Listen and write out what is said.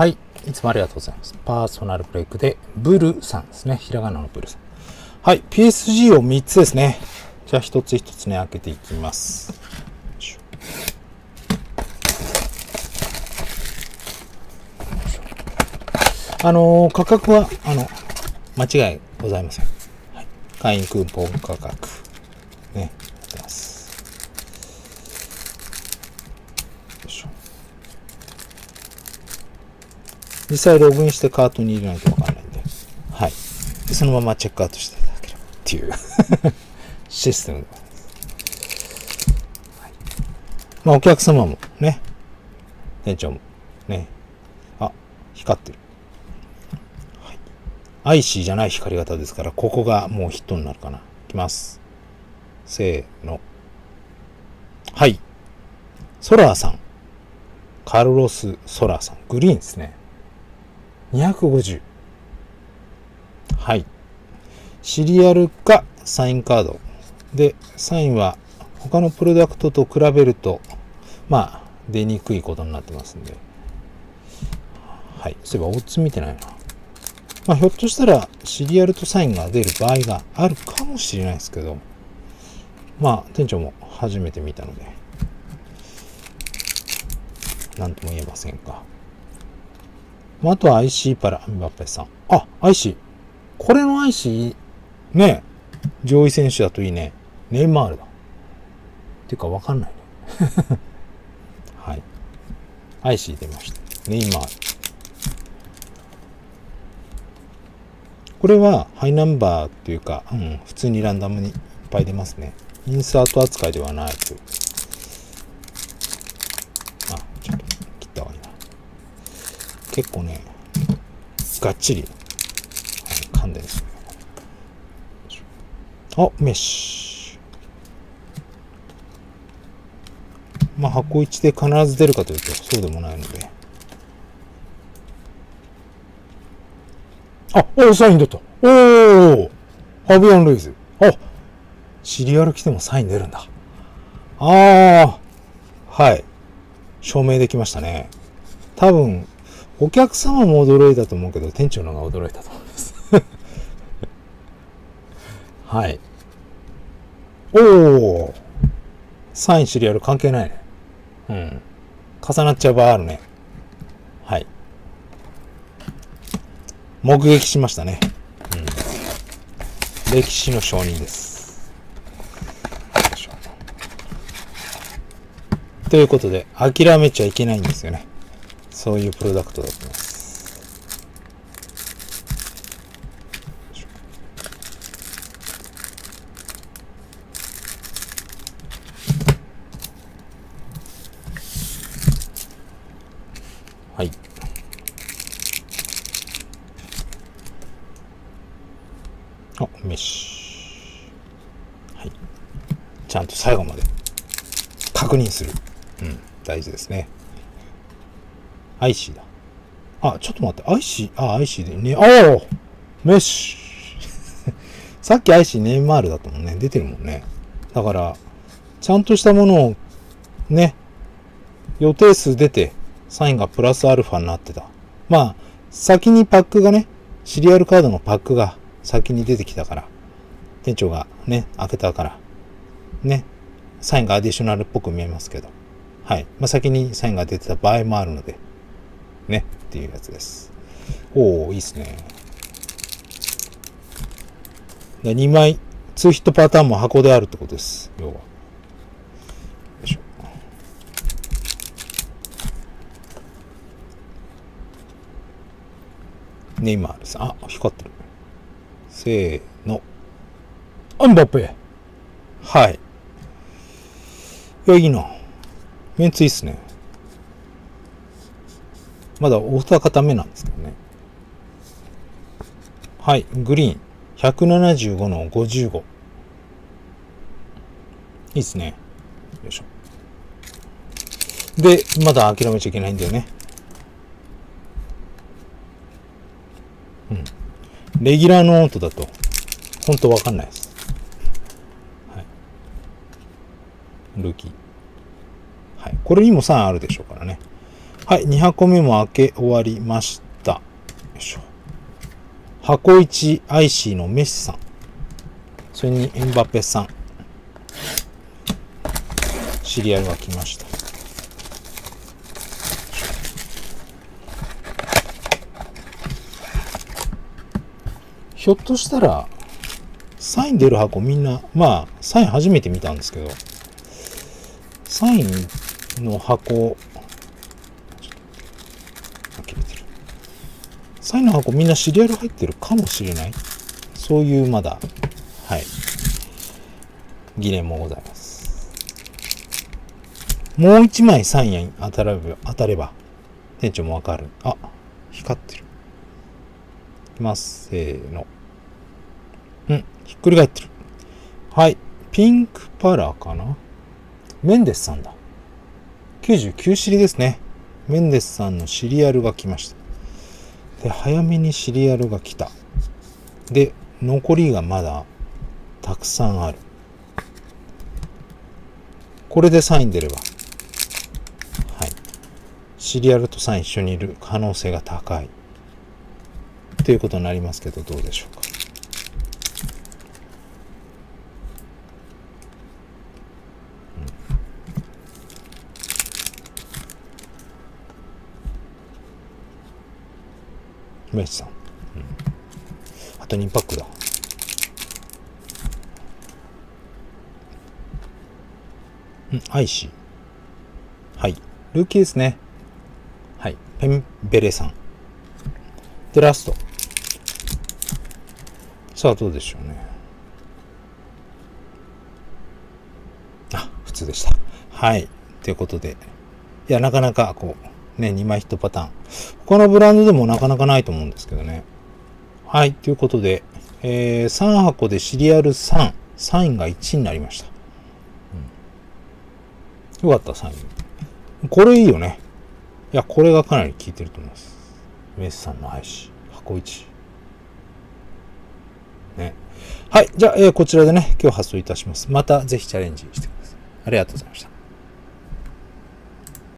はい、いつもありがとうございます。パーソナルブレイクで、ブルさんですね。ひらがなのブルさん。はい、PSG を3つですね。じゃあ、一つ一つね、開けていきます。価格は、間違いございません。はい、会員クーポン価格。ね、やってます。実際ログインしてカートに入れないとわからないんで。はい。そのままチェックアウトしていただければっていうシステムでございます。はい、まあお客様もね、店長もね、あ、光ってる。はい。アイシーじゃない光り方ですから、ここがもうヒットになるかな。いきます。せーの。はい。ソラーさん。カルロス・ソラーさん。グリーンですね。250。はい。シリアルかサインカード。で、サインは他のプロダクトと比べると、まあ、出にくいことになってますんで。はい。そういえば、オッズ見てないな。まあ、ひょっとしたら、シリアルとサインが出る場合があるかもしれないですけど、まあ、店長も初めて見たので、なんとも言えませんが。あとは IC パラ、ミバペさん。あ、IC。これの IC、ね、上位選手だといいね。ネイマールだ。っていうか、わかんないね。はい。IC 出ました。ネイマール。これは、ハイナンバーっていうか、うん、普通にランダムにいっぱい出ますね。インサート扱いではないという。結構ね、がっちり噛んでるんですよ。あ、メッシュ。まあ、箱1で必ず出るかというと、そうでもないので。あ、おお、サイン出た。おお、ファビアン・ルイズ。あ、シリアル来てもサイン出るんだ。ああ、はい。証明できましたね。多分、お客様も驚いたと思うけど、店長の方が驚いたと思います。はい。おー、サインシリアル関係ないね。うん。重なっちゃう場合あるね。はい。目撃しましたね。うん。歴史の証人です。ということで、諦めちゃいけないんですよね。そういうプロダクトだと思います。はい。あ、メッシュ。はい。ちゃんと最後まで確認する。うん、大事ですね。IC だ。あ、ちょっと待って。IC、あ、IC でね。おおメッシュ。さっき IC ネイマールだったもんね。出てるもんね。だから、ちゃんとしたものを、ね、予定数出て、サインがプラスアルファになってた。まあ、先にパックがね、シリアルカードのパックが先に出てきたから、店長がね、開けたから、ね、サインがアディショナルっぽく見えますけど、はい。まあ、先にサインが出てた場合もあるので、ね、っていうやつです。おお、いいっすね。で、2枚、2ヒットパターンも箱であるってことです。要は。よいしょ。ネイマールさん。あ、光ってる。せーの。アンバッペ。はい。いや、いいな。メンツいいっすね。まだお二方目なんですけどね。はい、グリーン。175の55。いいですね。よいしょ。で、まだ諦めちゃいけないんだよね。うん。レギュラーの音だと、ほんとわかんないです。はい。ルーキー。はい。これにも3あるでしょうからね。はい、2箱目も開け終わりました。よいしょ。箱1、アイシーのメッシさん。それにエンバペさん。シリアルが来ました。ひょっとしたら、サイン出る箱みんな、まあ、サイン初めて見たんですけど、サインの箱、サインの箱みんなシリアル入ってるかもしれない。そういうまだ、はい、疑念もございます。もう一枚サインに当たれば、店長もわかる。あ、光ってる。いきます。せーの。うん、ひっくり返ってる。はい、ピンクパラかな。メンデスさんだ。99シリですね。メンデスさんのシリアルが来ました。で、早めにシリアルが来た。で、残りがまだたくさんある。これでサイン出れば、はい。シリアルとサイン一緒にいる可能性が高い。ということになりますけど、どうでしょうか。メッシさん、うん、あと2パックだ。うん、アイシー。はい。ルーキーですね。はい。ペンベレさん。で、ラスト。さあ、どうでしょうね。あ、普通でした。はい。ということで。いや、なかなか、こう。ね、2枚1パターン。他のブランドでもなかなかないと思うんですけどね。はい、ということで、3箱でシリアル3、サインが1になりました。うん、よかった、サイン。これいいよね。いや、これがかなり効いてると思います。メッシさんの配信、箱1。ね。はい、じゃあ、こちらでね、今日発送いたします。またぜひチャレンジしてください。ありがとうございました。